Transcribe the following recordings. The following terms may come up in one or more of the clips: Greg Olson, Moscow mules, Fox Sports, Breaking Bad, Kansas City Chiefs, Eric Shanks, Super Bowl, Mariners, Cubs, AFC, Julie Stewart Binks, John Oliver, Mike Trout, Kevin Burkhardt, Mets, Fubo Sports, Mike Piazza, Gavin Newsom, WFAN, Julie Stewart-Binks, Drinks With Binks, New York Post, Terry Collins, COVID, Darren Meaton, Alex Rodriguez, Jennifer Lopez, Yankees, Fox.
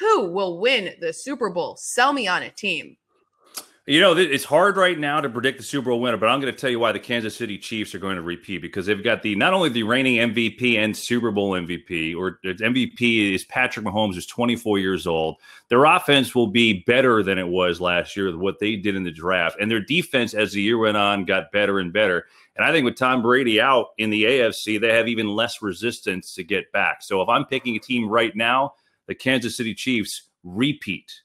Who will win the Super Bowl? Sell me on a team. You know, it's hard right now to predict the Super Bowl winner, but I'm going to tell you why the Kansas City Chiefs are going to repeat, because they've got the not only the reigning MVP and Super Bowl MVP, or MVP is Patrick Mahomes, who's 24 years old. Their offense will be better than it was last year with what they did in the draft. And their defense, as the year went on, got better and better. And I think with Tom Brady out in the AFC, they have even less resistance to get back. So if I'm picking a team right now, the Kansas City Chiefs repeat.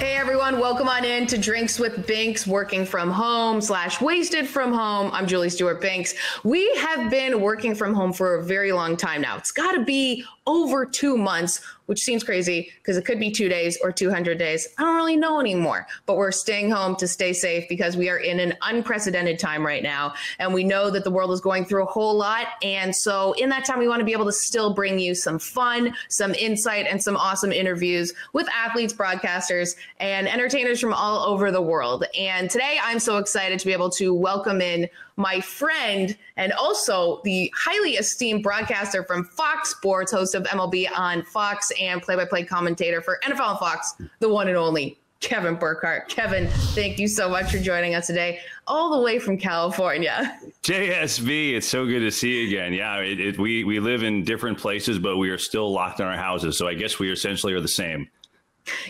Everyone, welcome on in to Drinks with Binks, working from home / wasted from home. I'm Julie Stewart Binks. We have been working from home for a very long time now. It's got to be over 2 months, which seems crazy because it could be 2 days or 200 days. I don't really know anymore, but we're staying home to stay safe because we are in an unprecedented time right now. And we know that the world is going through a whole lot. And so in that time, we want to be able to still bring you some fun, some insight, and some awesome interviews with athletes, broadcasters, and entertainers from all over the world. And today I'm so excited to be able to welcome in my friend and also the highly esteemed broadcaster from Fox Sports, host of MLB on Fox, and play-by-play commentator for NFL on Fox, the one and only Kevin Burkhardt. Kevin, thank you so much for joining us today, all the way from California. JSB, it's so good to see you again. Yeah, we live in different places, but we are still locked in our houses. So I guess we essentially are the same.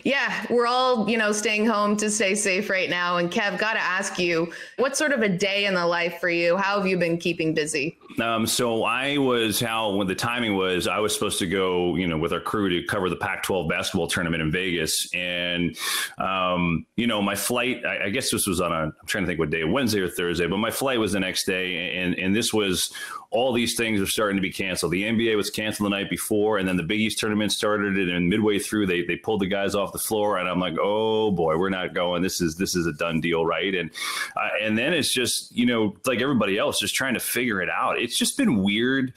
Yeah, we're all, you know, staying home to stay safe right now. And Kev, got to ask you, what sort of a day in the life for you? How have you been keeping busy? So when the timing was, I was supposed to go, you know, with our crew to cover the Pac-12 basketball tournament in Vegas. And, you know, my flight, I guess this was on a, I'm trying to think what day, Wednesday or Thursday, but my flight was the next day. And this was, all these things are starting to be canceled. The NBA was canceled the night before, and then the Big East tournament started it, and midway through they pulled the guys off the floor, and I'm like, oh boy, we're not going. This is a done deal, right? And then it's just, you know, like everybody else, just trying to figure it out. It's just been weird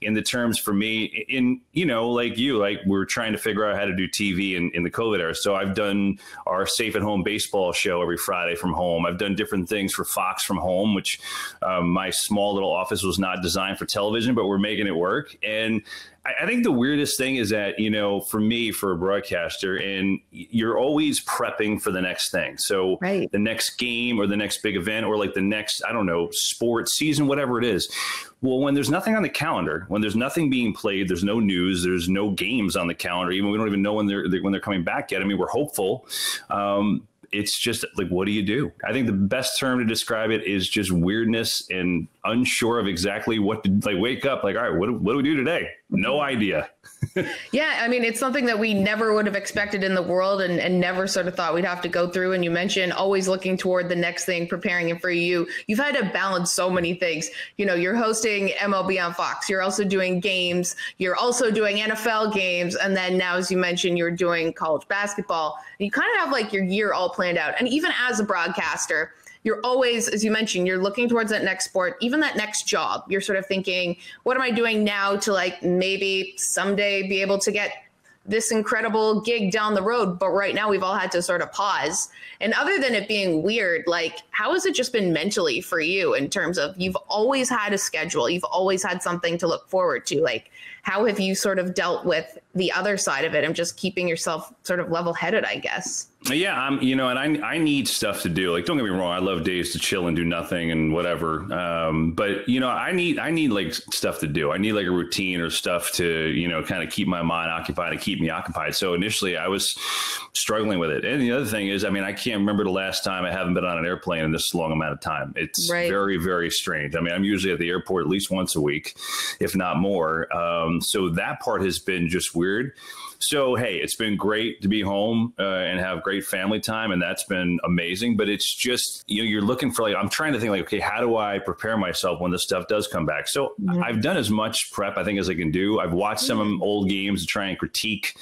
in the terms for me, in, you know, like we're trying to figure out how to do TV in the COVID era. So I've done our Safe at Home baseball show every Friday from home. I've done different things for Fox from home, which my small little office was not designed for television, but we're making it work. And I think the weirdest thing is that, you know, for me, for a broadcaster, and you're always prepping for the next thing. So right. The next game or the next big event or like the next, I don't know, sports season, whatever it is. Well, when there's nothing on the calendar, when there's nothing being played, there's no news, there's no games on the calendar. Even we don't even know when they're coming back yet. I mean, we're hopeful. It's just like, what do you do? I think the best term to describe it is just weirdness and unsure of exactly what to, like, wake up like, all right, what do we do today? No idea. Yeah, I mean, it's something that we never would have expected in the world and never sort of thought we'd have to go through. And you mentioned always looking toward the next thing, preparing it for you. You've had to balance so many things. You know, you're hosting MLB on Fox. You're also doing games. You're also doing NFL games. And then now, as you mentioned, you're doing college basketball. You kind of have like your year all planned out. And even as a broadcaster, you're always, as you mentioned, you're looking towards that next sport, even that next job. You're sort of thinking, what am I doing now to like maybe someday be able to get this incredible gig down the road? But right now we've all had to sort of pause. And other than it being weird, like how has it just been mentally for you in terms of you've always had a schedule, you've always had something to look forward to? Like how have you sort of dealt with the other side of it and just keeping yourself sort of level-headed, I guess? Yeah, you know, and I need stuff to do. Like, don't get me wrong, I love days to chill and do nothing and whatever. But you know, I need like stuff to do. I need like a routine or stuff to, you know, kind of keep my mind occupied and keep me occupied. So initially, I was struggling with it. And the other thing is, I mean, I can't remember the last time I haven't been on an airplane in this long amount of time. It's right. Very, very strange. I mean, I'm usually at the airport at least once a week, if not more. So that part has been just weird. So, hey, it's been great to be home and have great family time. And that's been amazing. But it's just, you know, you're looking for like, I'm trying to think like, OK, how do I prepare myself when this stuff does come back? So yeah. I've done as much prep, I think, as I can do. I've watched some old games to try and critique,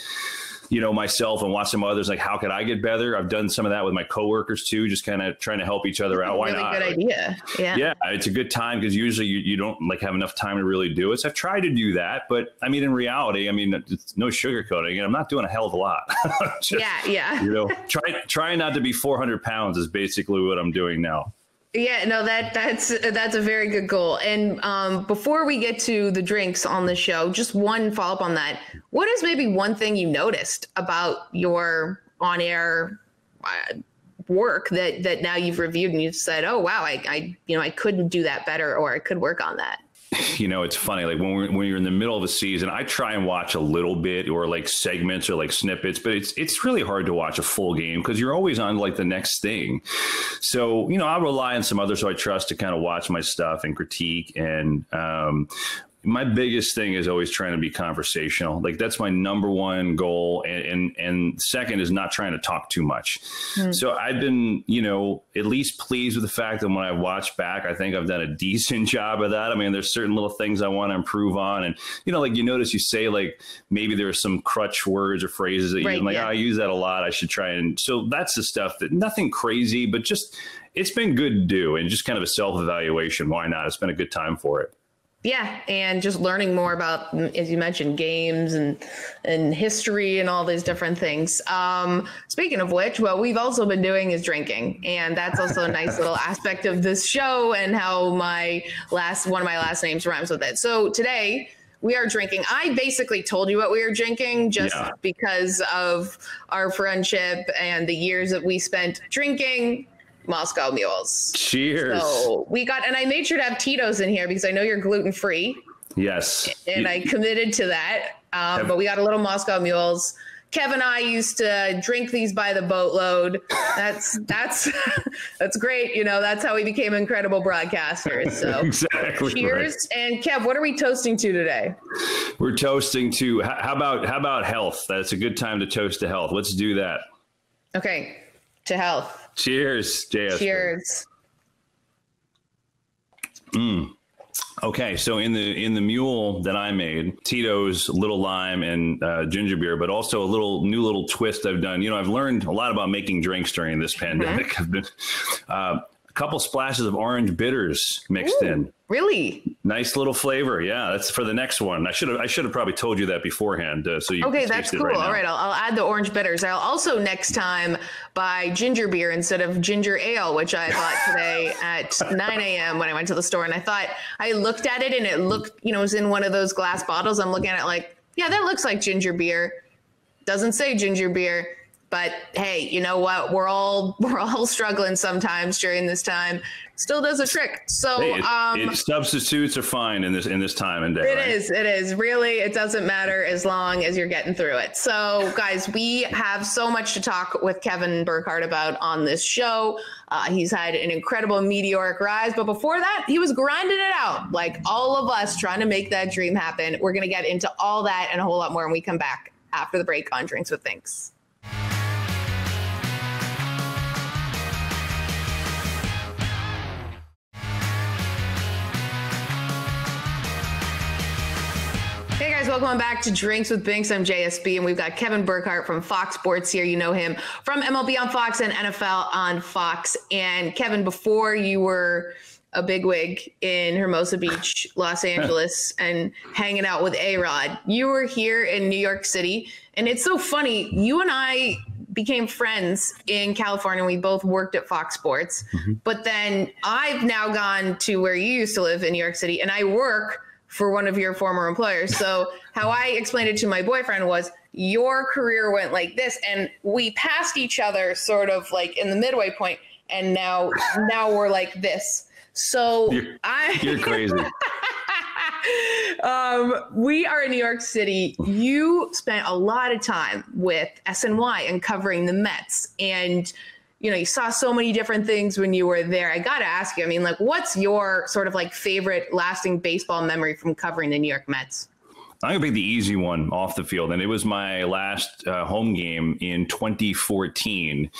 you know, myself and watch some others. Like, how could I get better? I've done some of that with my coworkers, too, just kind of trying to help each other out. Why not? Really good idea. Yeah. Yeah. It's a good time because usually you don't like have enough time to really do it. So I've tried to do that. But I mean, in reality, I mean, it's no sugarcoating. And I'm not doing a hell of a lot. Just, yeah. Yeah. You know, try not to be 400 pounds is basically what I'm doing now. Yeah, no, that's a very good goal. And before we get to the drinks on the show, just one follow-up on that. What is maybe one thing you noticed about your on-air work that now you've reviewed and you've said, oh, wow, I couldn't do that better, or I could work on that? You know, it's funny, like when you're in the middle of a season, I try and watch a little bit or like segments or like snippets, but it's really hard to watch a full game because you're always on like the next thing. So, you know, I rely on some others who I trust to kind of watch my stuff and critique. And my biggest thing is always trying to be conversational. Like that's my number one goal. And second is not trying to talk too much. Mm. So I've been, you know, at least pleased with the fact that when I watch back, I think I've done a decent job of that. I mean, there's certain little things I want to improve on. And, you know, like you notice you say, like, maybe there are some crutch words or phrases that you're like, yeah. Oh, I use that a lot. I should try. And so that's the stuff that nothing crazy, but just it's been good to do and just kind of a self-evaluation. Why not? It's been a good time for it. Yeah, and just learning more about, as you mentioned, games and history and all these different things. Speaking of which, what we've also been doing is drinking, and that's also a nice little aspect of this show and how one of my last names rhymes with it. So today we are drinking. I basically told you what we were drinking just because of our friendship and the years that we spent drinking. Moscow mules. Cheers. So we got, and I made sure to have Tito's in here because I know you're gluten-free. Yes. And I committed to that. But we got a little Moscow mules. Kevin and I used to drink these by the boatload. That's great. You know, that's how we became incredible broadcasters. So exactly. Cheers. Right. And Kev, what are we toasting to today? We're toasting to, how about health? That's a good time to toast to health. Let's do that. Okay. To health. Cheers, JS. Cheers. Okay, so in the mule that I made, Tito's, little lime and ginger beer, but also a new little twist I've done. You know, I've learned a lot about making drinks during this pandemic. Mm-hmm. I've been a couple splashes of orange bitters mixed in. Really? Nice little flavor. Yeah, that's for the next one. I should have probably told you that beforehand. So you okay, that's cool. All right, I'll add the orange bitters. I'll also next time buy ginger beer instead of ginger ale, which I bought today at 9 a.m. when I went to the store. And I thought, I looked at it and it looked, you know, it was in one of those glass bottles. I'm looking at it like, yeah, that looks like ginger beer. Doesn't say ginger beer. But hey, you know what? We're all struggling sometimes during this time. Still does a trick. So hey, substitutes are fine in this time and day. It is. Really, it doesn't matter as long as you're getting through it. So guys, we have so much to talk with Kevin Burkhardt about on this show. He's had an incredible meteoric rise, but before that, he was grinding it out like all of us trying to make that dream happen. We're gonna get into all that and a whole lot more when we come back after the break on Drinks with Binks. Hey guys, welcome back to Drinks with Binks. I'm JSB, and we've got Kevin Burkhardt from Fox Sports here. You know him from MLB on Fox and NFL on Fox. And Kevin, before you were a bigwig in Hermosa Beach, Los Angeles, and hanging out with A-Rod, you were here in New York City. And it's so funny, you and I became friends in California. We both worked at Fox Sports. Mm-hmm. But then I've now gone to where you used to live in New York City, and I work for one of your former employers. So how I explained it to my boyfriend was your career went like this, and we passed each other sort of like in the midway point, and now we're like this. So you're crazy. We are in New York City. You spent a lot of time with SNY and covering the Mets, and you know, you saw so many different things when you were there. I got to ask you, I mean, like, what's your sort of like favorite lasting baseball memory from covering the New York Mets? I'm going to pick the easy one off the field. And it was my last home game in 2014.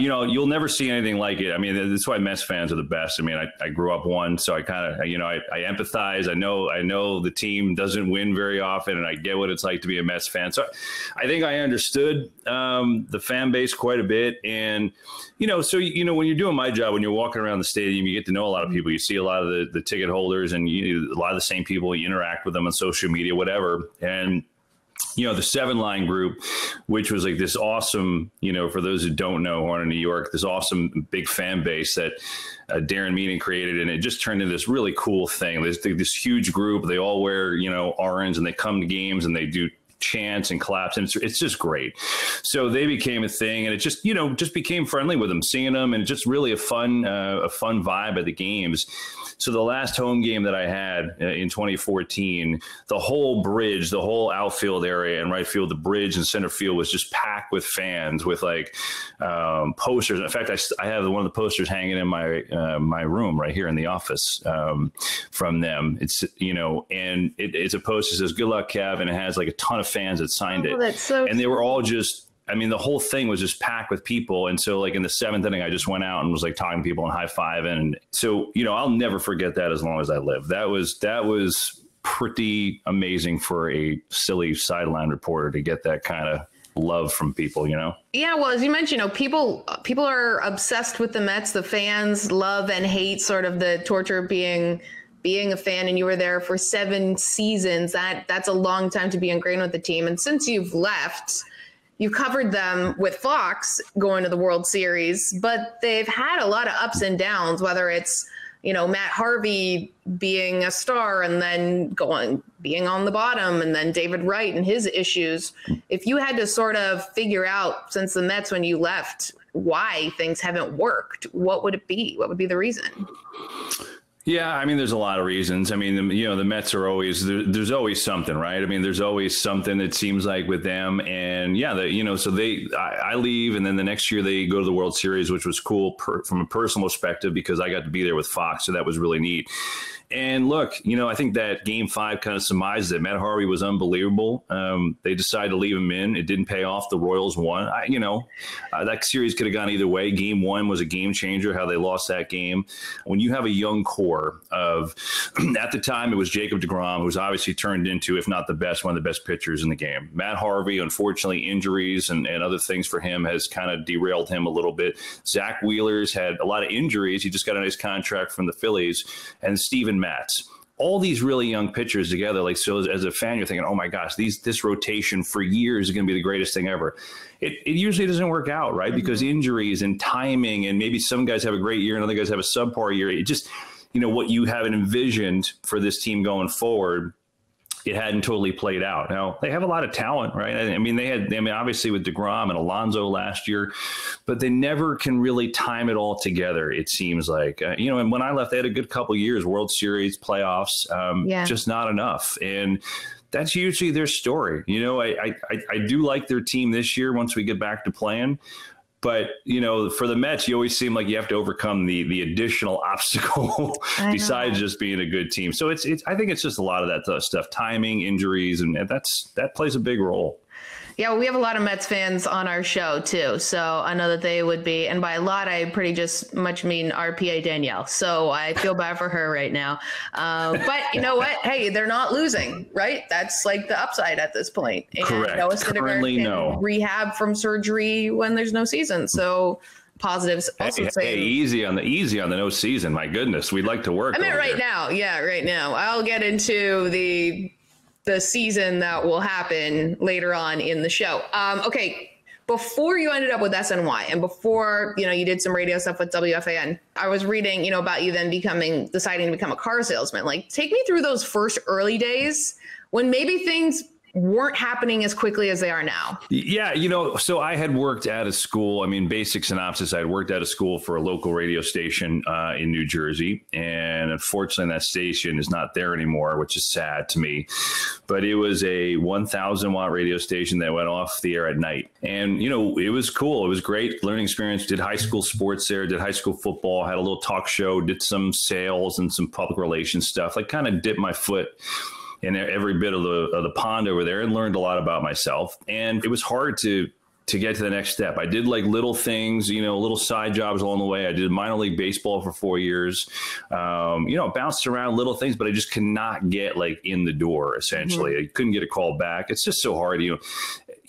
You know, you'll never see anything like it. I mean, that's why Mets fans are the best. I mean, I grew up one, so I kind of, you know, I empathize. I know the team doesn't win very often, and I get what it's like to be a Mets fan. So I think I understood the fan base quite a bit. And, you know, so, you know, when you're doing my job, when you're walking around the stadium, you get to know a lot of people. You see a lot of the ticket holders, and a lot of the same people. You interact with them on social media, whatever. And you know, the 7-line group, which was like this awesome, you know, for those who don't know Horn in New York, this awesome big fan base that Darren Meaton created. And it just turned into this really cool thing. There's this huge group. They all wear, you know, orange, and they come to games and they do chants and claps, and it's just great. So they became a thing, and it just, you know, just became friendly with them, seeing them, and just really a fun vibe at the games. So the last home game that I had in 2014, the whole bridge, the whole outfield area and right field, the bridge and center field was just packed with fans with like posters. In fact, I have one of the posters hanging in my my room right here in the office from them. It's, you know, and it's a poster that says "Good luck, Kev," and it has like a ton of fans that signed it. That's so and they were all just, I mean, the whole thing was just packed with people. And so like in the 7th inning, I just went out and was like talking to people and high five. And so, you know, I'll never forget that as long as I live. That was pretty amazing for a silly sideline reporter to get that kind of love from people, you know? Yeah. Well, as you mentioned, you know, people are obsessed with the Mets, the fans love and hate, sort of the torture of being a fan, and you were there for 7 seasons. That's a long time to be ingrained with the team. And since you've left, you covered them with Fox going to the World Series, but they've had a lot of ups and downs, whether it's, you know, Matt Harvey being a star and then being on the bottom, and then David Wright and his issues. If you had to sort of figure out, since the Mets when you left, why things haven't worked, what would it be? What would be the reason? Yeah, I mean, there's a lot of reasons. I mean, you know, the Mets are always, there's always something, right? I mean, there's always something, that seems like, with them. And yeah, you know, so I leave, and then the next year they go to the World Series, which was cool from a personal perspective, because I got to be there with Fox. So that was really neat. And look, you know, I think that Game 5 kind of surmised it. Matt Harvey was unbelievable. They decided to leave him in. It didn't pay off. The Royals won. That series could have gone either way. Game 1 was a game changer, how they lost that game. When you have a young core of, at the time, it was Jacob DeGrom, who's obviously turned into, if not the best, one of the best pitchers in the game. Matt Harvey, unfortunately, injuries and other things for him has kind of derailed him a little bit. Zach Wheeler's had a lot of injuries. He just got a nice contract from the Phillies. And Steven Matz. All these really young pitchers together, like, so as a fan, you're thinking, oh my gosh, this rotation for years is going to be the greatest thing ever. It usually doesn't work out, right? Mm-hmm. Because injuries and timing, and maybe some guys have a great year and other guys have a subpar year. It just, you know, what you haven't envisioned for this team going forward, it hadn't totally played out. Now, they have a lot of talent, right? I mean, obviously with DeGrom and Alonso last year, but they never can really time it all together, it seems like. You know, and when I left, they had a good couple of years, World Series, playoffs, just not enough. And that's usually their story. You know, I do like their team this year once we get back to playing. But, you know, for the Mets, you always seem like you have to overcome the additional obstacle besides just being a good team. So I think it's just a lot of that stuff, timing, injuries, and that plays a big role. Yeah, well, we have a lot of Mets fans on our show, too. So I know that they would be. And by a lot, I pretty just much mean RPA Danielle. So I feel bad for her right now. But you know what? Hey, they're not losing, right? That's like the upside at this point. And correct. Noah Syndergaard can rehab from surgery when there's no season. So positives. Also easy on the no season. My goodness, we'd like to work. I mean, right here. Now. Yeah, right now. I'll get into the season that will happen later on in the show. Okay, before you ended up with SNY and before, you know, you did some radio stuff with WFAN, I was reading, you know, about you then deciding to become a car salesman. Like, take me through those first early days when maybe things weren't happening as quickly as they are now. Yeah, you know, so I had worked at a school. I mean, basic synopsis, I had worked at a school for a local radio station in New Jersey. And unfortunately, that station is not there anymore, which is sad to me. But it was a 1,000-watt radio station that went off the air at night. And, you know, it was cool. It was great learning experience. Did high school sports there, did high school football, had a little talk show, did some sales and some public relations stuff. Like, kind of dipped my foot in every bit of the pond over there and learned a lot about myself. And it was hard to get to the next step. I did like little things, you know, little side jobs along the way. I did minor league baseball for 4 years, you know, bounced around little things, but I just could not get like in the door, essentially. Mm-hmm. I couldn't get a call back. It's just so hard, you know.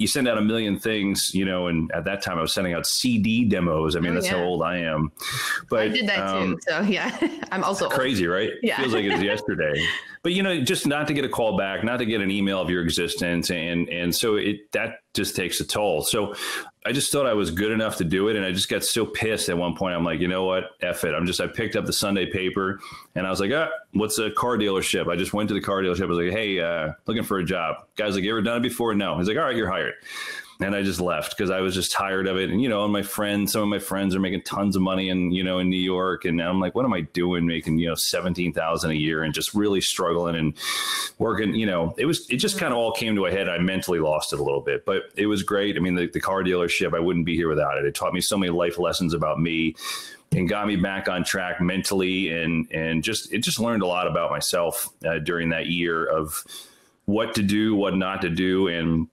you send out a million things, you know, and at that time I was sending out CD demos. I mean, that's how old I am. But I did that too. So yeah, I'm also crazy, old. Right? Yeah. Feels like it was yesterday. But, you know, just not to get a call back, not to get an email of your existence. And so that just takes a toll. So I just thought I was good enough to do it. And I just got so pissed at one point. I'm like, you know what? F it. I picked up the Sunday paper and I was like, what's a car dealership? I just went to the car dealership. I was like, hey, looking for a job. Guy's like, you ever done it before? No. He's like, all right, you're hired. And I just left because I was just tired of it. And, you know, and some of my friends are making tons of money in, you know, in New York. And I'm like, what am I doing making, you know, $17,000 a year and just really struggling and working, you know, it just kind of all came to a head. I mentally lost it a little bit, but it was great. I mean, the car dealership, I wouldn't be here without it. It taught me so many life lessons about me and got me back on track mentally. And just learned a lot about myself during that year of what to do, what not to do. And,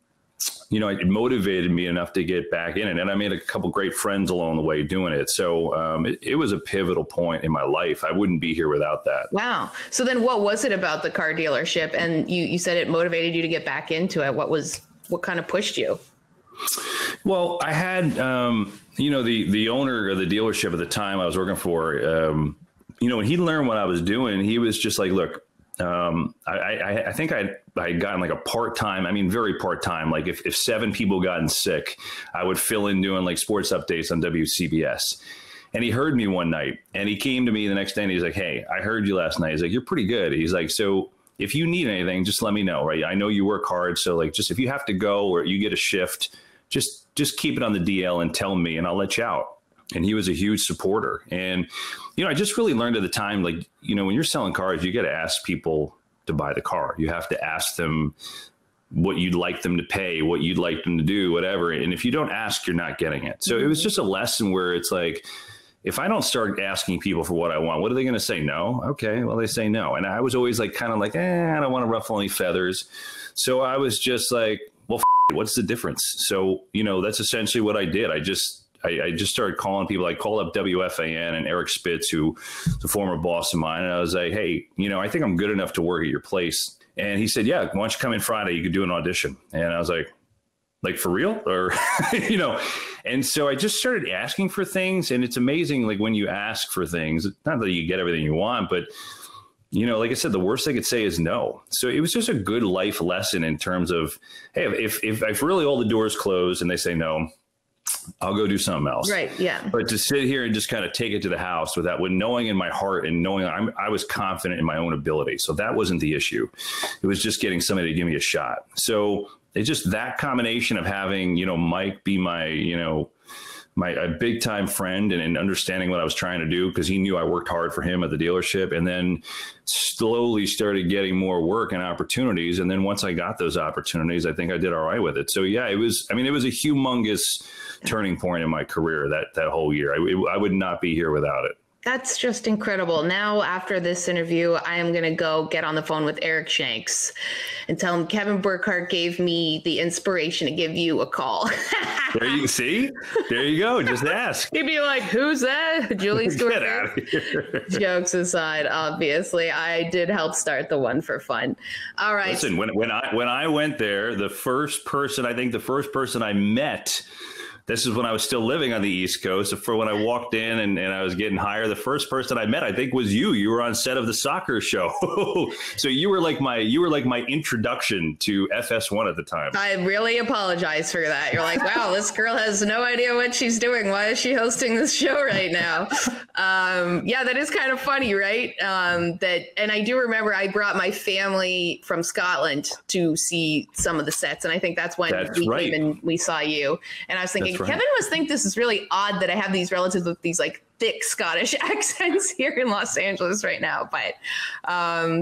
you know, it motivated me enough to get back in it. And I made a couple great friends along the way doing it. So it was a pivotal point in my life. I wouldn't be here without that. Wow. So then what was it about the car dealership? And you said it motivated you to get back into it. What kind of pushed you? Well, I had, you know, the owner of the dealership at the time I was working for, you know, when he learned what I was doing, he was just like, look, I think I had gotten like a part-time, I mean, very part-time. Like if 7 people gotten sick, I would fill in doing like sports updates on WCBS. And he heard me one night and he came to me the next day and he's like, hey, I heard you last night. He's like, you're pretty good. He's like, so if you need anything, just let me know. Right. I know you work hard. So like, just if you have to go or you get a shift, just keep it on the DL and tell me and I'll let you out. And he was a huge supporter. And, you know, I just really learned at the time, like, you know, when you're selling cars, you got to ask people to buy the car. You have to ask them what you'd like them to pay, what you'd like them to do, whatever. And if you don't ask, you're not getting it. So it was just a lesson where it's like, if I don't start asking people for what I want, what are they going to say? No. Okay. Well, they say no. And I was always like, kind of like, I don't want to ruffle any feathers. So I was just like, well, what's the difference? So, you know, that's essentially what I did. I just started calling people. I called up WFAN and Eric Spitz, who's a former boss of mine. And I was like, hey, you know, I think I'm good enough to work at your place. And he said, yeah, why don't you come in Friday? You could do an audition. And I was like for real? Or, you know, and so I just started asking for things. And it's amazing. Like when you ask for things, not that you get everything you want, but you know, like I said, the worst they could say is no. So it was just a good life lesson in terms of, hey, if really all the doors close and they say no, I'll go do something else. Right. Yeah. But to sit here and just kind of take it to the house with knowing in my heart and knowing I was confident in my own ability. So that wasn't the issue. It was just getting somebody to give me a shot. So it's just that combination of having, you know, Mike be my, you know, a big time friend and understanding what I was trying to do because he knew I worked hard for him at the dealership and then slowly started getting more work and opportunities. And then once I got those opportunities, I think I did all right with it. So yeah, it was a humongous turning point in my career that whole year. I would not be here without it. That's just incredible. Now, after this interview, I am going to go get on the phone with Eric Shanks and tell him Kevin Burkhardt gave me the inspiration to give you a call. There you see. There you go. Just ask. He'd be like, who's that? Julie Stewart. Get out of here. Jokes aside, obviously, I did help start the One for Fun. All right. Listen, when I went there, the first person I met. This is when I was still living on the East Coast. For when I walked in and I was getting hired, the first person I met, I think, was you. You were on set of the soccer show. So you were like my introduction to FS1 at the time. I really apologize for that. You're like, wow, this girl has no idea what she's doing. Why is she hosting this show right now? Yeah, that is kind of funny, right? And I do remember I brought my family from Scotland to see some of the sets. And I think that's when we came and we saw you. And I was thinking, Kevin must think this is really odd that I have these relatives with these like thick Scottish accents here in Los Angeles right now. But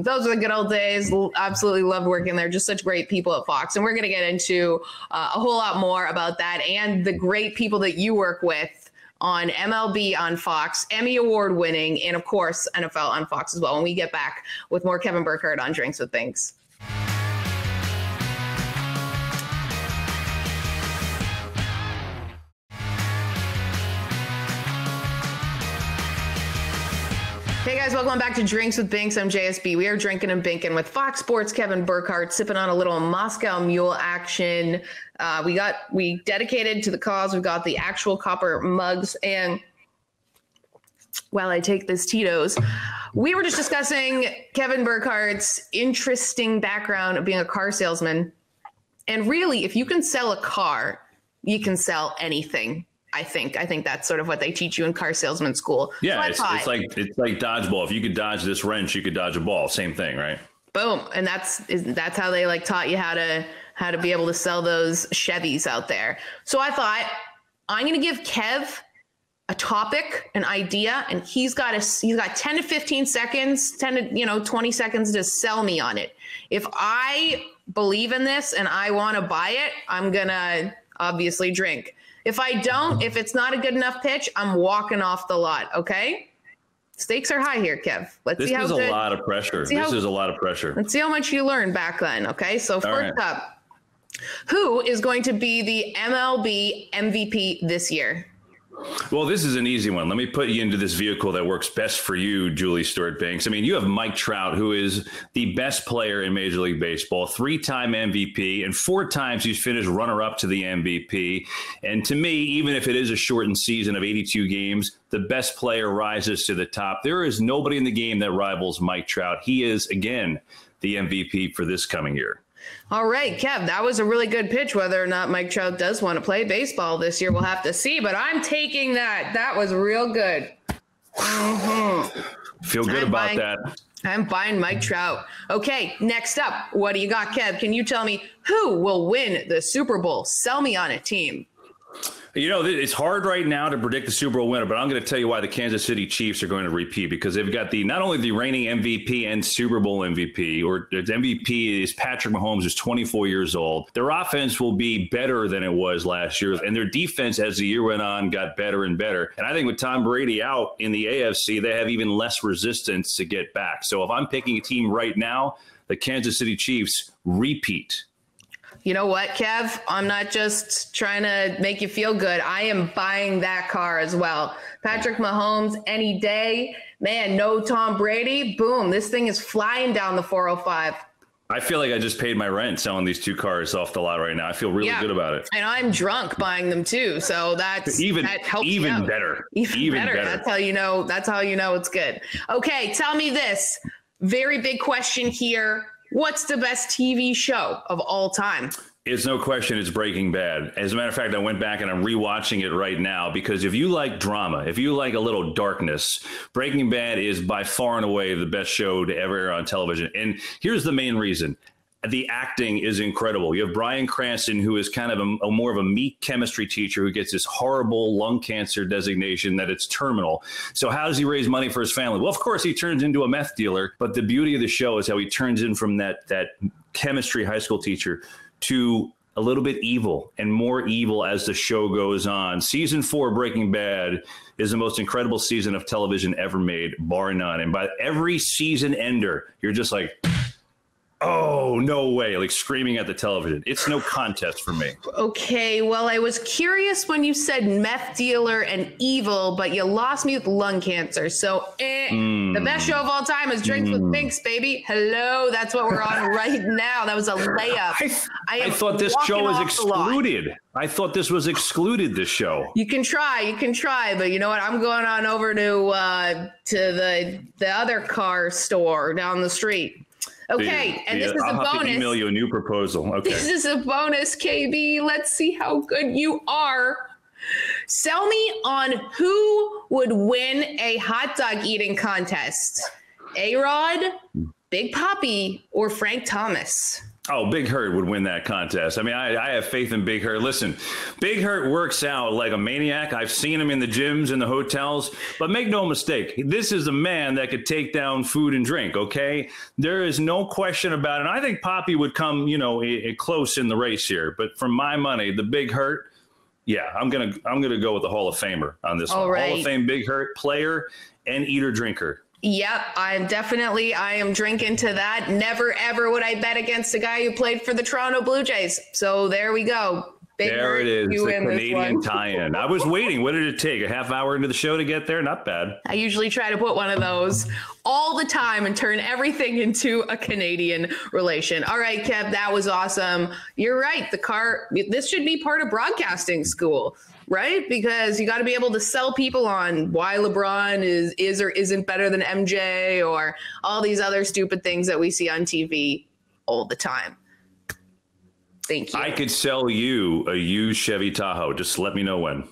those are the good old days. Absolutely loved working there. Just such great people at Fox. And we're going to get into a whole lot more about that and the great people that you work with on MLB on Fox, Emmy Award winning, and of course, NFL on Fox as well. When we get back with more Kevin Burkhardt on Drinks with Binks. guys, welcome back to Drinks with Binks. I'm JSB. We are drinking and binking with Fox Sports, Kevin Burkhardt, sipping on a little Moscow mule action. We dedicated to the cause. We got the actual copper mugs. And while I take this Tito's, we were just discussing Kevin Burkhardt's interesting background of being a car salesman. And really, if you can sell a car, you can sell anything. I think that's sort of what they teach you in car salesman school. Yeah, it's like dodgeball. If you could dodge this wrench, you could dodge a ball. Same thing, right? Boom. And that's how they like taught you how to be able to sell those Chevys out there. So I thought I'm going to give Kev a topic, an idea, and he's got 10 to 15 seconds, 10 to 20 seconds to sell me on it. If I believe in this and I want to buy it, I'm going to obviously drink. If I don't, if it's not a good enough pitch, I'm walking off the lot, okay? Stakes are high here, Kev. This is a lot of pressure. Let's see how much you learned back then, okay? So first up, who is going to be the MLB MVP this year? Well, this is an easy one. Let me put you into this vehicle that works best for you, Julie Stewart Binks. I mean, you have Mike Trout, who is the best player in Major League Baseball, three-time MVP, and four times he's finished runner-up to the MVP. And to me, even if it is a shortened season of 82 games, the best player rises to the top. There is nobody in the game that rivals Mike Trout. He is, again, the MVP for this coming year. All right, Kev, that was a really good pitch. Whether or not Mike Trout does want to play baseball this year, we'll have to see. But I'm taking that. That was real good. Mm-hmm. Feel good about that. I'm buying Mike Trout. Okay, next up, what do you got, Kev? Can you tell me who will win the Super Bowl? Sell me on a team. You know, it's hard right now to predict the Super Bowl winner, but I'm going to tell you why the Kansas City Chiefs are going to repeat, because they've got not only the reigning MVP and Super Bowl MVP, or the MVP is Patrick Mahomes, who's 24 years old. Their offense will be better than it was last year, and their defense, as the year went on, got better and better. And I think with Tom Brady out in the AFC, they have even less resistance to get back. So if I'm picking a team right now, the Kansas City Chiefs repeat. You know what, Kev? I'm not just trying to make you feel good. I am buying that car as well. Patrick Mahomes any day. Man, no Tom Brady. Boom. This thing is flying down the 405. I feel like I just paid my rent selling these two cars off the lot right now. I feel really good about it. And I'm drunk buying them too. So that helps even better. That's how you know it's good. Okay, tell me this. Very big question here. What's the best TV show of all time? It's no question. It's Breaking Bad. As a matter of fact, I went back and I'm rewatching it right now, because if you like drama, if you like a little darkness, Breaking Bad is by far and away the best show to ever air on television. And here's the main reason. The acting is incredible. You have Bryan Cranston, who is kind of a more of a meat chemistry teacher who gets this horrible lung cancer designation that it's terminal. So how does he raise money for his family? Well, of course, he turns into a meth dealer. But the beauty of the show is how he turns in from that chemistry high school teacher to a little bit evil, and more evil as the show goes on. Season 4 of Breaking Bad is the most incredible season of television ever made, bar none. And by every season ender, you're just like, oh, no way, like screaming at the television. It's no contest for me. Okay, well, I was curious when you said meth dealer and evil, but you lost me with lung cancer. So the best show of all time is Drinks with Binks, baby. Hello, that's what we're on right now. That was a layup. I thought this show was excluded. I thought this was excluded, this show. You can try, but you know what? I'm going on over to the other car store down the street. Okay, this is a bonus. I'll email you a new proposal. Okay. This is a bonus, KB. Let's see how good you are. Sell me on who would win a hot dog eating contest. A-Rod, Big Papi, or Frank Thomas? Oh, Big Hurt would win that contest. I mean, I have faith in Big Hurt. Listen, Big Hurt works out like a maniac. I've seen him in the gyms and the hotels, but make no mistake, this is a man that could take down food and drink, okay? There is no question about it. And I think Papi would come, close in the race here, but for my money, the Big Hurt, yeah, I'm going to go with the Hall of Famer on this one. Right. Hall of Fame Big Hurt, player and eater drinker. Yep, I am drinking to that. Never, ever would I bet against a guy who played for the Toronto Blue Jays. So there we go. There it is, the Canadian tie-in. I was waiting. What did it take? A half hour into the show to get there? Not bad. I usually try to put one of those all the time and turn everything into a Canadian relation. All right, Kev, that was awesome. You're right. This should be part of broadcasting school, right? Because you got to be able to sell people on why LeBron is or isn't better than MJ or all these other stupid things that we see on TV all the time. Thank you. I could sell you a used Chevy Tahoe. Just let me know when.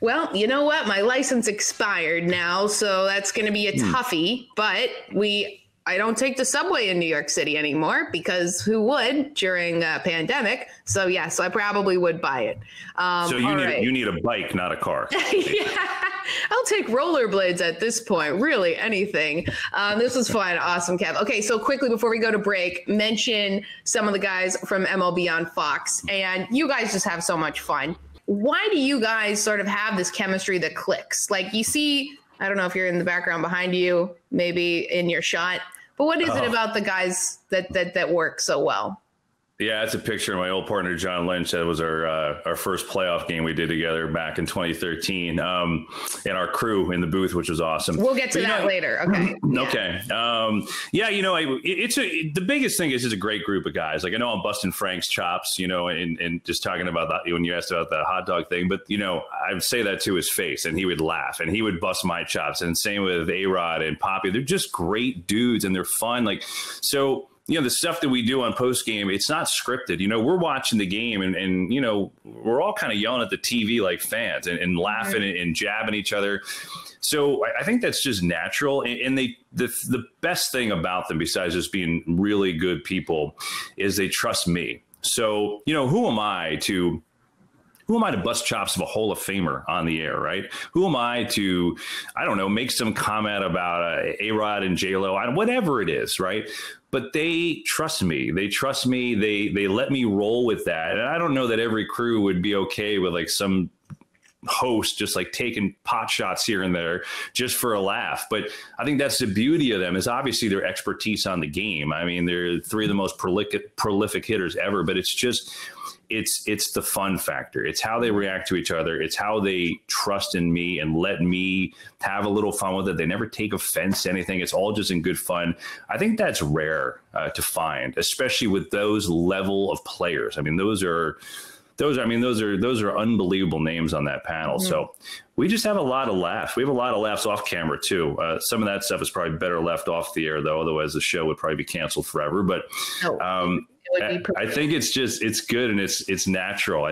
Well, you know what? My license expired now, so that's going to be a toughie. But I don't take the subway in New York City anymore because who would during a pandemic? So, yes, I probably would buy it. So you need a bike, not a car. Yeah. I'll take rollerblades at this point, really anything. This was fun. Awesome, Kev. Okay, so quickly before we go to break, mention some of the guys from MLB on Fox. And you guys just have so much fun. Why do you guys sort of have this chemistry that clicks? Like you see, I don't know if you're in the background behind you, maybe in your shot, but what is it about the guys that work so well? Yeah, that's a picture of my old partner, John Lynch. That was our first playoff game we did together back in 2013, and our crew in the booth, which was awesome. We'll get to that later. Okay. Okay. Yeah, the biggest thing is it's a great group of guys. Like I know I'm busting Frank's chops, and just talking about that when you asked about the hot dog thing. But, I'd say that to his face and he would laugh and he would bust my chops. And same with A-Rod and Poppy. They're just great dudes and they're fun. Like, so... the stuff that we do on post game, it's not scripted. We're watching the game and we're all kind of yelling at the TV like fans and laughing and jabbing each other. So I think that's just natural. And the best thing about them, besides just being really good people, is they trust me. So, who am I to bust chops of a Hall of Famer on the air, right? Who am I to, I don't know, make some comment about A-Rod and J-Lo, whatever it is, right? But they trust me. They trust me. They let me roll with that. And I don't know that every crew would be okay with like some host just like taking pot shots here and there just for a laugh. But I think that's the beauty of them is obviously their expertise on the game. I mean, they're three of the most prolific hitters ever, but it's just... It's the fun factor. It's how they react to each other. It's how they trust in me and let me have a little fun with it. They never take offense to anything. It's all just in good fun. I think that's rare to find, especially with those level of players. I mean, those are unbelievable names on that panel. Mm-hmm. So we just have a lot of laughs. We have a lot of laughs off camera too. Some of that stuff is probably better left off the air though. Otherwise the show would probably be canceled forever. But, I think it's good and it's natural.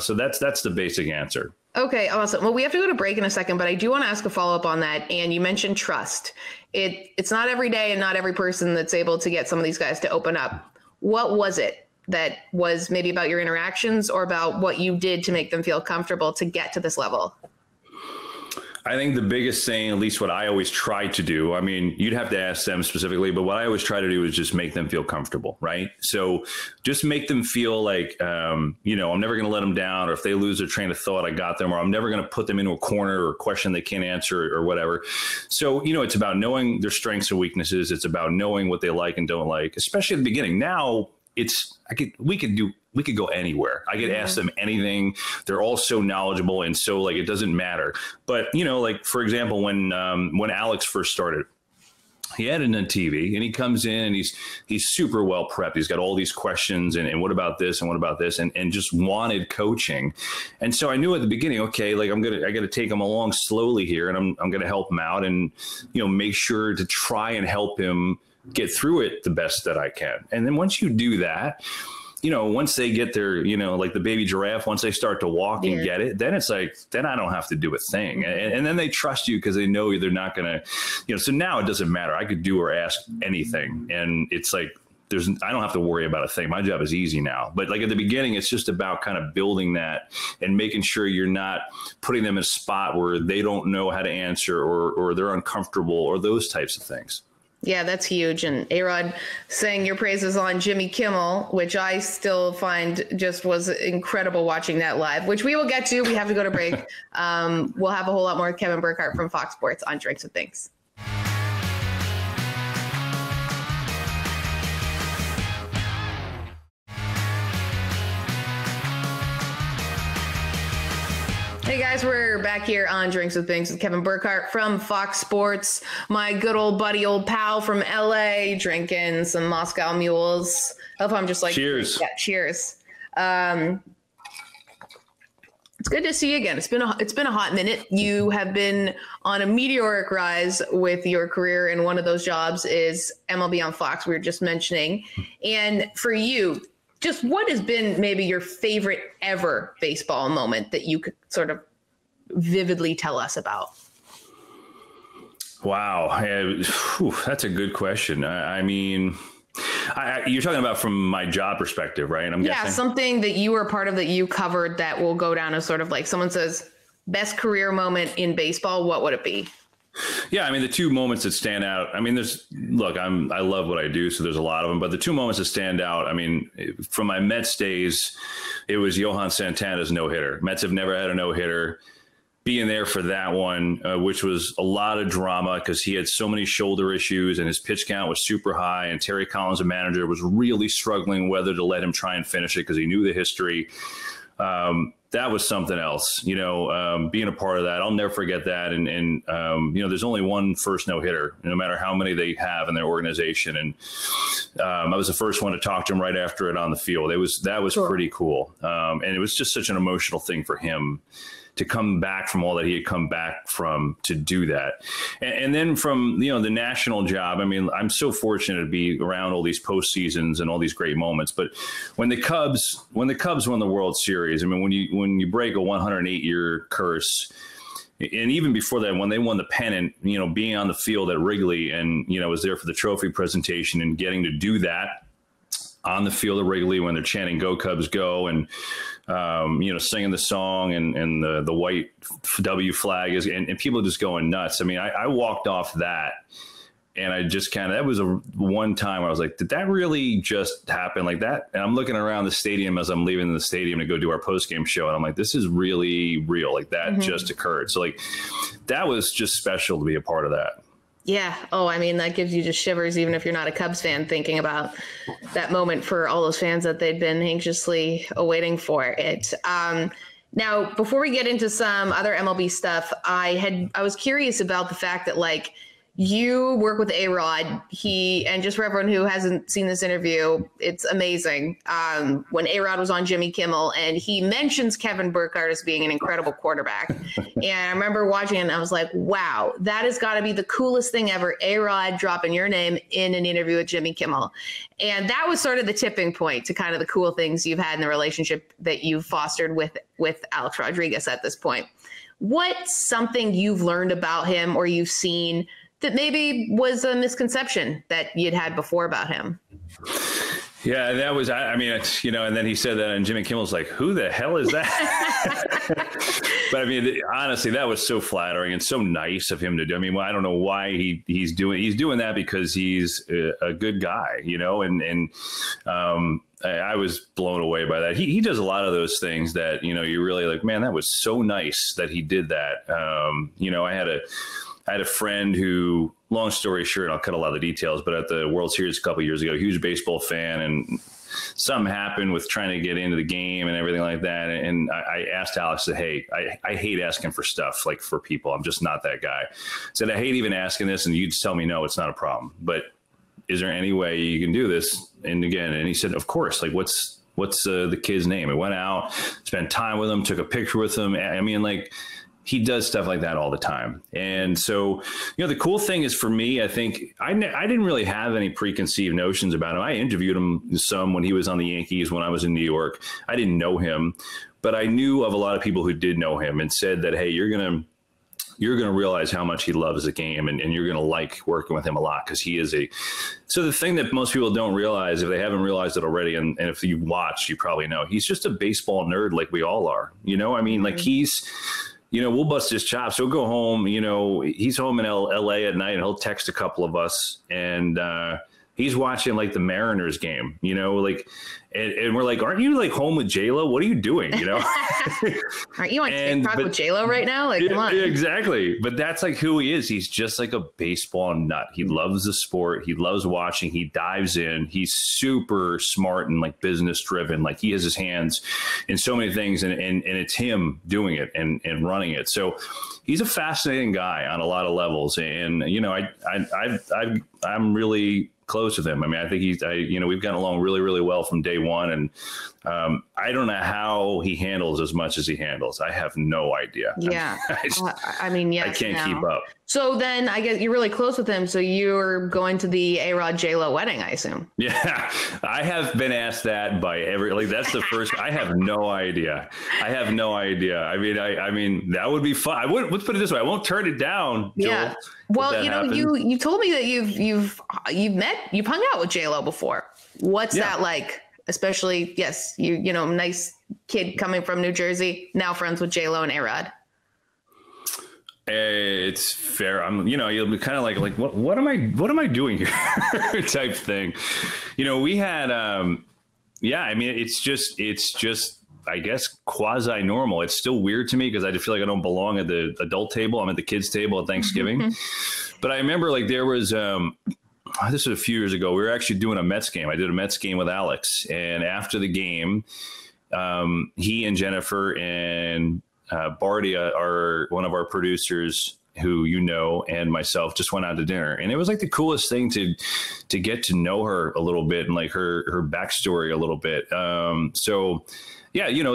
So that's the basic answer. Okay, awesome. Well, we have to go to break in a second, but I do want to ask a follow-up on that. And you mentioned trust. It's not every day and not every person that's able to get some of these guys to open up. What was it that was maybe about your interactions or about what you did to make them feel comfortable to get to this level? I think the biggest thing, at least what I always try to do, I mean, you'd have to ask them specifically, but what I always try to do is just make them feel comfortable, right? So just make them feel like, I'm never going to let them down, or if they lose their train of thought, I got them, or I'm never going to put them into a corner or a question they can't answer or whatever. So, it's about knowing their strengths and weaknesses. It's about knowing what they like and don't like, especially at the beginning. Now, we could go anywhere. I could ask them anything. They're all so knowledgeable. And so like, it doesn't matter. But for example, when Alex first started, he had it on TV and he comes in and he's super well prepped. He's got all these questions and what about this and what about this and just wanted coaching. And so I knew at the beginning, okay, like I got to take him along slowly here and I'm going to help him out and, make sure to try and help him get through it the best that I can. And then once you do that, once they get their, like the baby giraffe, once they start to walk and get it, then it's like, then I don't have to do a thing. And then they trust you because they know they're not going to, so now it doesn't matter. I could do or ask anything. And it's like, I don't have to worry about a thing. My job is easy now. But like at the beginning, it's just about kind of building that and making sure you're not putting them in a spot where they don't know how to answer or they're uncomfortable or those types of things. Yeah, that's huge. And A-Rod sang your praises on Jimmy Kimmel, which I still find just was incredible watching that live, which we will get to. We have to go to break. We'll have a whole lot more with Kevin Burkhardt from Fox Sports on Drinks with Binks. Hey guys, we're back here on Drinks with Binks with Kevin Burkhardt from Fox Sports. My good old buddy, old pal from LA, drinking some Moscow mules. Hope I'm just like, cheers. Yeah, cheers. It's good to see you again. It's been a hot minute. You have been on a meteoric rise with your career, and one of those jobs is MLB on Fox. We were just mentioning, and for you, just what has been maybe your favorite ever baseball moment that you could sort of vividly tell us about? Wow. That's a good question. I mean, you're talking about from my job perspective, right? I'm guessing. Something that you were a part of that you covered that will go down as sort of like someone says best career moment in baseball. What would it be? Yeah, I mean, the two moments that stand out, I mean, I love what I do, so there's a lot of them, but the two moments that stand out, I mean, from my Mets days, it was Johan Santana's no-hitter. Mets have never had a no-hitter. Being there for that one, which was a lot of drama because he had so many shoulder issues and his pitch count was super high, and Terry Collins, the manager, was really struggling whether to let him try and finish it because he knew the history. That was something else, you know, being a part of that. I'll never forget that. And you know, there's only one first no-hitter, no matter how many they have in their organization. And I was the first one to talk to him right after it on the field. That was sure. Pretty cool. And it was just such an emotional thing for him to come back from all that he had come back from to do that. And then from, you know, the national job, I mean, I'm so fortunate to be around all these postseasons and all these great moments. But when the Cubs won the World Series, I mean, when you break a 108-year curse, and even before that, when they won the pennant, you know, being on the field at Wrigley and, you know, was there for the trophy presentation and getting to do that on the field at Wrigley when they're chanting "Go Cubs Go" and you know, singing the song and the white W flag is and people just going nuts. I mean, I walked off that and I just kind of, that was one time I was like, did that really just happen like that? And I'm looking around the stadium as I'm leaving the stadium to go do our postgame show, and I'm like, this is really real. Like that mm-hmm. just occurred. So like that was just special to be a part of that. Yeah. Oh, I mean, that gives you just shivers, even if you're not a Cubs fan, thinking about that moment for all those fans that they'd been anxiously awaiting for it. Now, before we get into some other MLB stuff, I was curious about the fact that, like, you work with A-Rod. And just for everyone who hasn't seen this interview, it's amazing. When A-Rod was on Jimmy Kimmel, and he mentions Kevin Burkhardt as being an incredible quarterback. And I remember watching it and I was like, wow, that has got to be the coolest thing ever. A-Rod dropping your name in an interview with Jimmy Kimmel. And that was sort of the tipping point to kind of the cool things you've had in the relationship that you've fostered with Alex Rodriguez at this point. What's something you've learned about him or you've seen that maybe was a misconception that you'd had before about him? Yeah, that was, I mean, it's, you know, and then he said that and Jimmy Kimmel's like, who the hell is that? But I mean, honestly, that was so flattering and so nice of him to do. I mean, I don't know why he's doing that, because he's a good guy, you know, and I was blown away by that. He does a lot of those things that, you know, you're really like, man, that was so nice that he did that. You know, I had a friend who, long story short, I'll cut a lot of the details, but at the World Series a couple of years ago, huge baseball fan, and something happened with trying to get into the game and everything like that. And I asked Alex, hey, I hate asking for stuff, like, for people. I'm just not that guy. I said, I hate even asking this, and you just tell me, no, it's not a problem. But is there any way you can do this? And he said, of course. Like, what's the kid's name? I went out, spent time with him, took a picture with him. I mean, like, he does stuff like that all the time. And so, you know, the cool thing is, for me, I think I didn't really have any preconceived notions about him. I interviewed him some when he was on the Yankees, when I was in New York. I didn't know him, but I knew of a lot of people who did know him and said that, hey, you're going to realize how much he loves the game, and you're going to like working with him a lot, because he is a. So the thing that most people don't realize, if they haven't realized it already, and if you watch, you probably know, he's just a baseball nerd like we all are. You know, I mean, like, he's, you know, we'll bust his chops. He'll go home. You know, he's home in L.A. at night, and he'll text a couple of us. And He's watching like the Mariners game, you know, like, and we're like, aren't you like home with J-Lo? What are you doing? You know, aren't you on TikTok with J-Lo right now? Like, come on. Exactly. But that's like who he is. He's just like a baseball nut. He loves the sport. He loves watching. He dives in. He's super smart and like business driven. Like he has his hands in so many things, and it's him doing it and running it. So he's a fascinating guy on a lot of levels. And, you know, I'm really close with him. I mean, I think we've gotten along really, really well from day one. And I don't know how he handles as much as he handles. I have no idea. Yeah. I can't keep up. So then I guess you're really close with him. So you're going to the A-Rod J-Lo wedding, I assume. Yeah. I have been asked that by that's the first, I have no idea. I mean, that would be fun. Let's put it this way. I won't turn it down. Yeah. Joel, well, you know, happens. you told me that you've hung out with J-Lo before. What's that like? Especially, yes, you know, nice kid coming from New Jersey, now friends with J-Lo and A-Rod. It's fair. You'll be kind of like, what am I doing here type thing. You know, we had, I mean, it's just, I guess, quasi normal. It's still weird to me because I just feel like I don't belong at the adult table. I'm at the kids table at Thanksgiving. But I remember like there was, this was a few years ago. We were actually doing a Mets game. I did a Mets game with Alex. And after the game, he and Jennifer and Bardia, one of our producers who you know, and myself just went out to dinner. And it was like the coolest thing to get to know her a little bit and like her backstory a little bit. So, yeah, you know,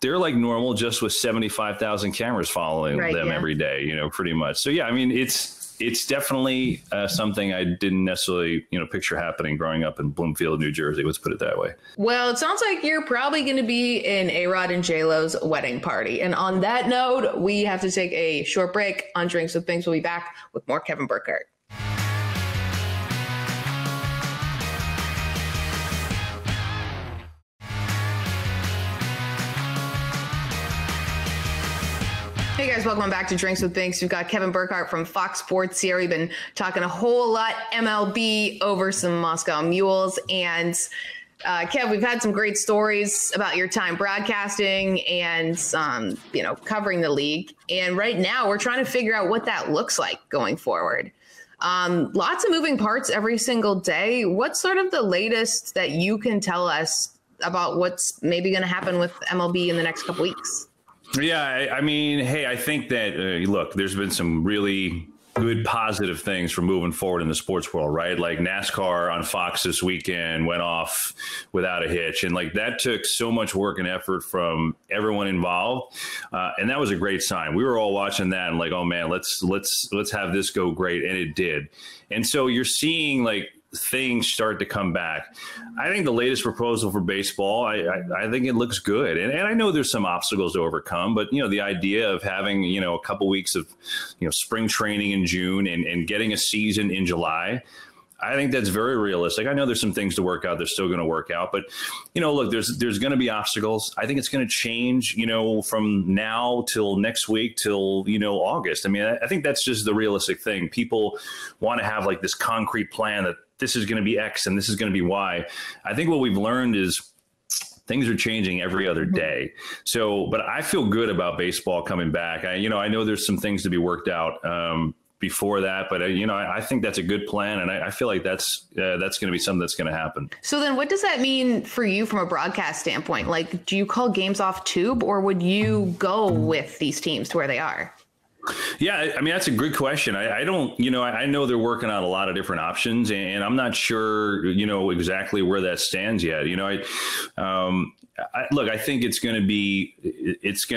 they're like normal, just with 75,000 cameras following them every day, you know, pretty much. So, yeah, I mean, it's definitely something I didn't necessarily, you know, picture happening growing up in Bloomfield, New Jersey. Let's put it that way. Well, it sounds like you're probably going to be in A-Rod and J-Lo's wedding party. And on that note, we have to take a short break on Drinks with Binks. We'll be back with more Kevin Burkhardt. Hey guys, welcome back to Drinks with Binks. We've got Kevin Burkhardt from Fox Sports here. We've been talking a whole lot MLB over some Moscow Mules. And Kev, we've had some great stories about your time broadcasting and, you know, covering the league. And right now we're trying to figure out what that looks like going forward. Lots of moving parts every single day. What's sort of the latest that you can tell us about what's maybe going to happen with MLB in the next couple weeks? Yeah, I mean, hey, I think that, look, there's been some really good positive things for moving forward in the sports world, right? Like NASCAR on Fox this weekend went off without a hitch. And like that took so much work and effort from everyone involved. And that was a great sign. We were all watching that and like, oh, man, let's have this go great. And it did. And so you're seeing like things start to come back. I think the latest proposal for baseball, I think it looks good. And I know there's some obstacles to overcome, but, you know, the idea of having, you know, a couple weeks of, you know, spring training in June and getting a season in July, I think that's very realistic. I know there's some things to work out. They're still going to work out, but, you know, look, there's going to be obstacles. I think it's going to change, you know, from now till next week till, you know, August. I mean, I think that's just the realistic thing. People want to have like this concrete plan that this is going to be X and this is going to be Y. I think what we've learned is things are changing every other day. So, but I feel good about baseball coming back. I know there's some things to be worked out before that, but I think that's a good plan. And I feel like that's going to be something that's going to happen. So then what does that mean for you from a broadcast standpoint? Like, do you call games off tube or would you go with these teams to where they are? Yeah, I mean, that's a good question. I don't, you know, I know they're working on a lot of different options and I'm not sure, you know, exactly where that stands yet. You know, I think it's going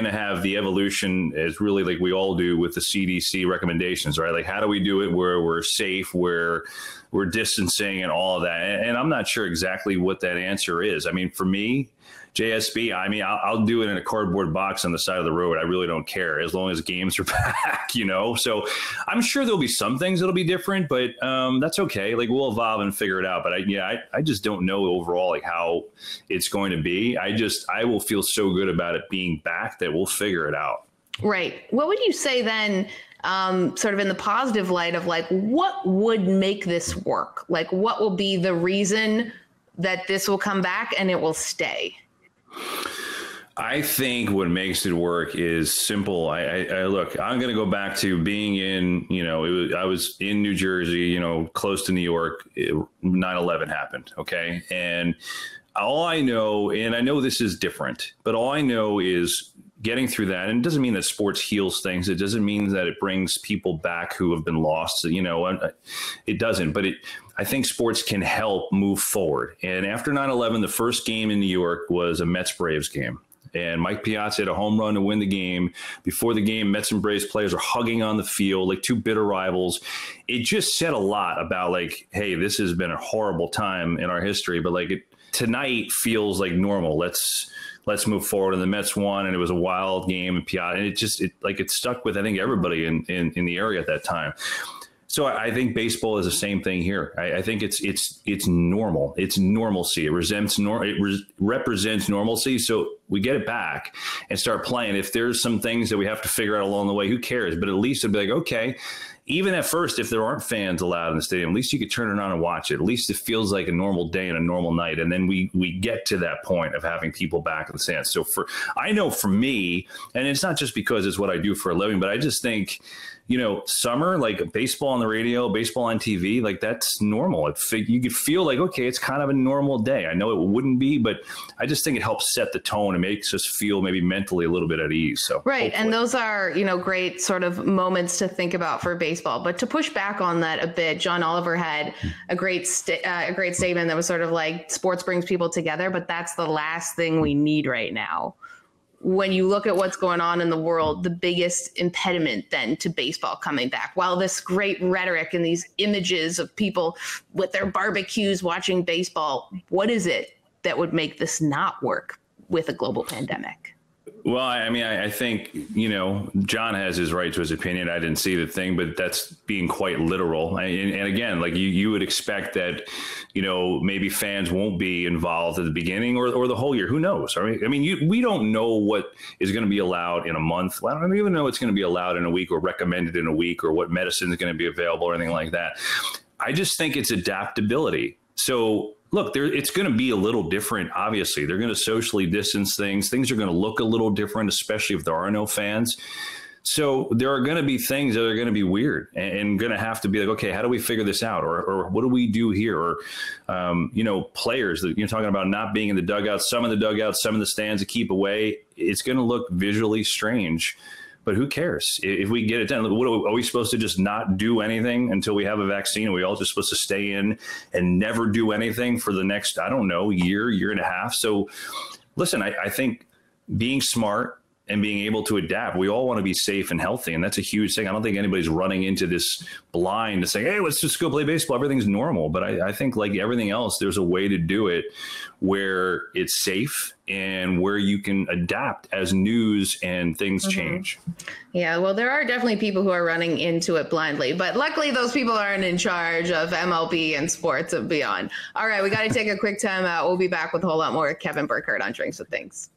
to have the evolution as really like we all do with the CDC recommendations, right? Like, how do we do it where we're safe, where we're distancing and all of that? And I'm not sure exactly what that answer is. I mean, for me, JSB, I mean, I'll do it in a cardboard box on the side of the road. I really don't care as long as games are back, you know? So I'm sure there'll be some things that'll be different, but that's okay. Like, we'll evolve and figure it out. But I just don't know overall like how it's going to be. I will feel so good about it being back that we'll figure it out. Right. What would you say then sort of in the positive light of like, what would make this work? Like, what will be the reason that this will come back and it will stay? I think what makes it work is simple. I look, I'm going to go back to being in, you know, I was in New Jersey, you know, close to New York. 9/11 happened. OK, and all I know, and I know this is different, but all I know is getting through that. And it doesn't mean that sports heals things. It doesn't mean that it brings people back who have been lost. You know, it doesn't. But I think sports can help move forward. And after 9/11, the first game in New York was a Mets-Braves game. And Mike Piazza had a home run to win the game. Before the game, Mets and Braves players are hugging on the field like two bitter rivals. It just said a lot about like, hey, this has been a horrible time in our history, but like tonight feels like normal. Let's move forward. And the Mets won, and it was a wild game. And Piazza, and it stuck with, I think, everybody in the area at that time. So I think baseball is the same thing here. I think it's normal. It's normalcy. It represents normalcy. So we get it back and start playing. If there's some things that we have to figure out along the way, who cares? But at least it'd be like, okay, even at first, if there aren't fans allowed in the stadium, at least you could turn it on and watch it. At least it feels like a normal day and a normal night. And then we get to that point of having people back in the stands. So I know for me, and it's not just because it's what I do for a living, but I just think, you know, summer, like baseball on the radio, baseball on TV, like that's normal. You could feel like, okay, it's kind of a normal day. I know it wouldn't be, but I just think it helps set the tone and makes us feel maybe mentally a little bit at ease. So right. Hopefully. And those are, you know, great sort of moments to think about for baseball. But to push back on that a bit, John Oliver had a great statement that was sort of like, sports brings people together, but that's the last thing we need right now. When you look at what's going on in the world, the biggest impediment then to baseball coming back, while this great rhetoric and these images of people with their barbecues watching baseball, what is it that would make this not work with a global pandemic? Well, I mean, I think, you know, John has his right to his opinion. I didn't see the thing, but that's being quite literal. And again, like you would expect that, you know, maybe fans won't be involved at the beginning or the whole year. Who knows? I mean, we don't know what is going to be allowed in a month. Well, I don't even know what's going to be allowed in a week or recommended in a week or what medicine is going to be available or anything like that. I just think it's adaptability. So look, it's going to be a little different. Obviously, they're going to socially distance things. Things are going to look a little different, especially if there are no fans. So there are going to be things that are going to be weird and going to have to be like, okay, how do we figure this out? Or what do we do here? Or, you know, players that you're talking about not being in the dugout, some in the dugout, some in the stands to keep away. It's going to look visually strange. But who cares if we get it done? Are we supposed to just not do anything until we have a vaccine? Are we all just supposed to stay in and never do anything for the next, I don't know, year and a half? So listen, I think being smart and being able to adapt, we all want to be safe and healthy. And that's a huge thing. I don't think anybody's running into this blind to say, hey, let's just go play baseball. Everything's normal. But I think like everything else, there's a way to do it where it's safe and where you can adapt as news and things change. Yeah, well, there are definitely people who are running into it blindly, but luckily those people aren't in charge of MLB and sports and beyond. All right, we got to take a quick time out. We'll be back with a whole lot more Kevin Burkhardt on Drinks with Binks.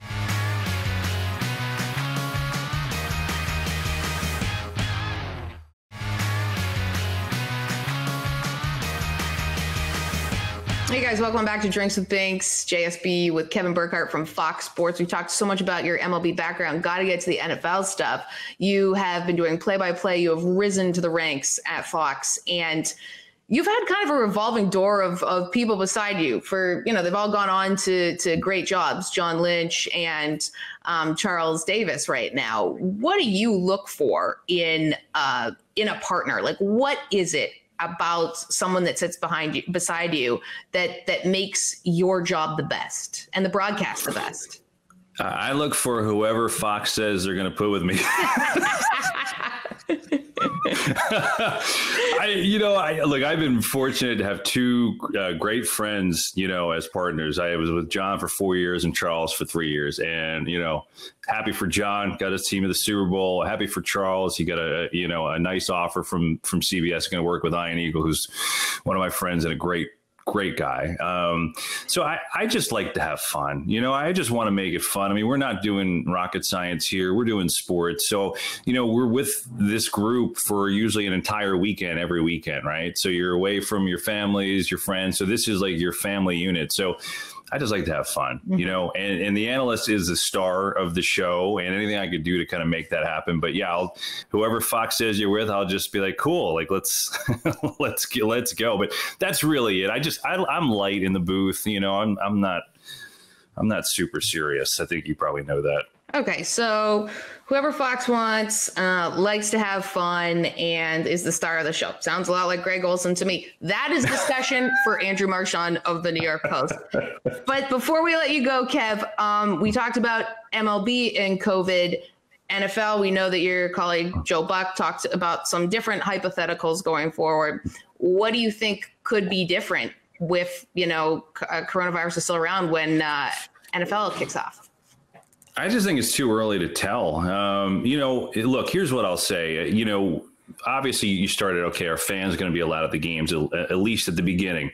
Hey guys, welcome back to Drinks with Binks, JSB with Kevin Burkhardt from Fox Sports. We talked so much about your MLB background. Got to get to the NFL stuff. You have been doing play-by-play. You have risen to the ranks at Fox, and you've had kind of a revolving door of people beside you for, you know, they've all gone on to great jobs, John Lynch and Charles Davis right now. What do you look for in a partner? Like, what is it about someone that sits beside you that makes your job the best and the broadcast the best? I look for whoever Fox says they're going to put with me. I've been fortunate to have two great friends, you know, as partners. I was with John for 4 years and Charles for 3 years. And, you know, happy for John, got his team to the Super Bowl. Happy for Charles. He got a nice offer from CBS, going to work with Ian Eagle, who's one of my friends and a great great guy. So I just like to have fun. You know, I just want to make it fun. I mean, we're not doing rocket science here. We're doing sports. So, you know, we're with this group for usually an entire weekend, every weekend, right? So you're away from your families, your friends. So this is like your family unit. So I just like to have fun, you know, and the analyst is the star of the show and anything I could do to kind of make that happen. But yeah, whoever Fox says you're with, I'll just be like, cool, like let's go. But that's really it. I'm light in the booth. You know, I'm not super serious. I think you probably know that. Okay, so whoever Fox wants, likes to have fun and is the star of the show. Sounds a lot like Greg Olson to me. That is discussion for Andrew Marchand of the New York Post. But before we let you go, Kev, we talked about MLB and COVID, NFL. We know that your colleague Joe Buck talked about some different hypotheticals going forward. What do you think could be different with, you know, coronavirus is still around when NFL kicks off? I just think it's too early to tell. You know, look, here's what I'll say. You know, obviously you started, okay, our fans are going to be allowed at the games, at least at the beginning.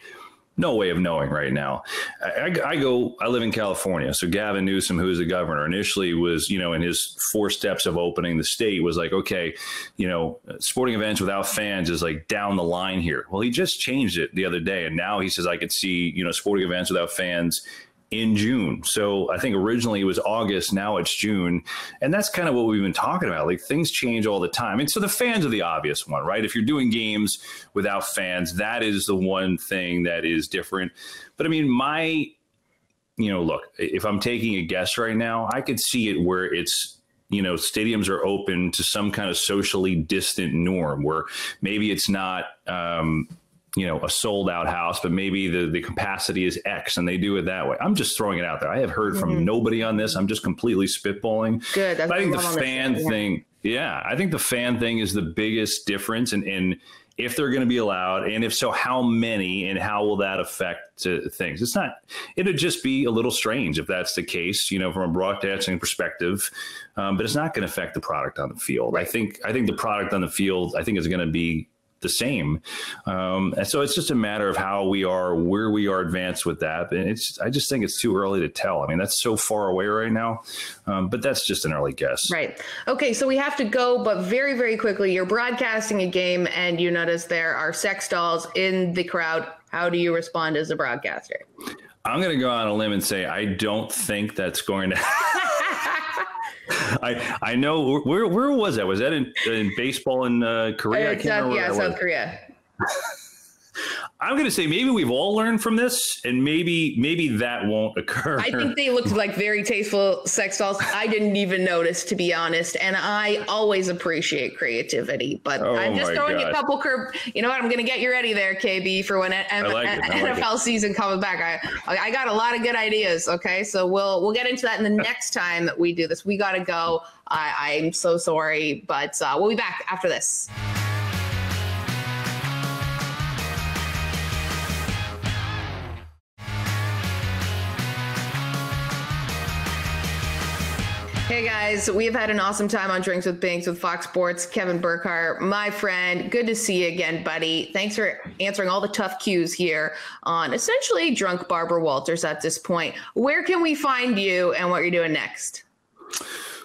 No way of knowing right now. I live in California. So Gavin Newsom, who is the governor, initially was, you know, in his 4 steps of opening the state was like, okay, you know, sporting events without fans is like down the line here. Well, he just changed it the other day. And now he says, I could see, you know, sporting events without fans in June. So I think originally it was August, now it's June. And that's kind of what we've been talking about. Like things change all the time. And so the fans are the obvious one, right? If you're doing games without fans, that is the one thing that is different. But I mean, you know, look, if I'm taking a guess right now, I could see it where it's, you know, stadiums are open to some kind of socially distant norm where maybe it's not, you know, a sold out house, but maybe the capacity is X and they do it that way. I'm just throwing it out there. I have heard from nobody on this. I'm just completely spitballing. Good. But I think the fan thing. Yeah. I think the fan thing is the biggest difference and if they're going to be allowed. And if so, how many and how will that affect things? It'd just be a little strange if that's the case, you know, from a broadcasting perspective, but it's not going to affect the product on the field. Right. I think the product on the field, I think is going to be the same. And so it's just a matter of how we are, where we are advanced with that. And I just think it's too early to tell. I mean, that's so far away right now, but that's just an early guess. Right. Okay. So we have to go, but very, very quickly, you're broadcasting a game and you notice there are sex dolls in the crowd. How do you respond as a broadcaster? I'm going to go on a limb and say, I don't think that's going to happen. I know where was that? Was that in baseball in Korea? South Korea. I'm going to say maybe we've all learned from this and maybe that won't occur. I think they looked like very tasteful sex dolls. I didn't even notice, to be honest. And I always appreciate creativity, but I'm just throwing a couple curb. You know what? I'm going to get you ready there, KB, for when NFL season comes back. I got a lot of good ideas. Okay. So we'll get into that in the next time that we do this. We got to go. I'm so sorry, but we'll be back after this. Hey guys, we've had an awesome time on Drinks with Binks with Fox Sports. Kevin Burkhardt, my friend, good to see you again, buddy. Thanks for answering all the tough cues here on essentially drunk Barbara Walters at this point. Where can we find you and what you're doing next?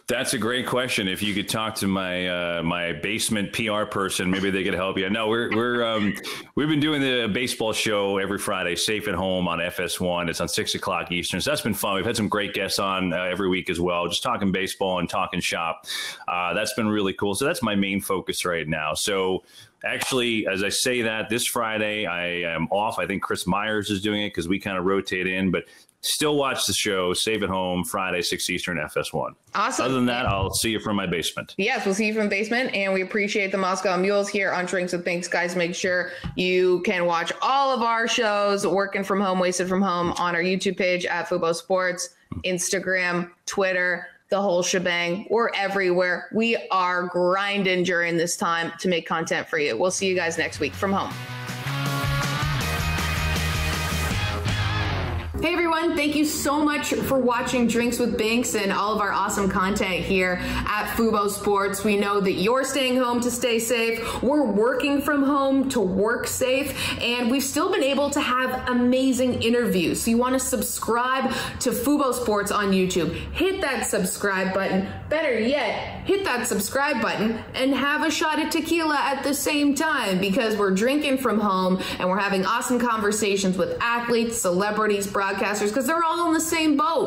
That's a great question. If you could talk to my my basement PR person, maybe they could help you. No, we've been doing the baseball show every Friday, Safe at Home on FS1. It's on 6 o'clock Eastern. So that's been fun. We've had some great guests on every week as well, just talking baseball and talking shop. That's been really cool. So that's my main focus right now. So actually, as I say that, this Friday I am off. I think Chris Myers is doing it because we kind of rotate in, but still watch the show, Save at Home, Friday, 6 Eastern, FS1. Awesome. Other than that, I'll see you from my basement. Yes, we'll see you from the basement. And we appreciate the Moscow Mules here on Drinks with Binks. Guys, make sure you can watch all of our shows, Working From Home, Wasted From Home, on our YouTube page at Fubo Sports, Instagram, Twitter, the whole shebang. We're everywhere. We are grinding during this time to make content for you. We'll see you guys next week from home. Hey everyone, thank you so much for watching Drinks with Binks and all of our awesome content here at Fubo Sports. We know that you're staying home to stay safe, we're working from home to work safe, and we've still been able to have amazing interviews. So you want to subscribe to Fubo Sports on YouTube. Hit that subscribe button. Better yet, hit that subscribe button and have a shot at tequila at the same time, because we're drinking from home and we're having awesome conversations with athletes, celebrities, broadcasters, because they're all in the same boat.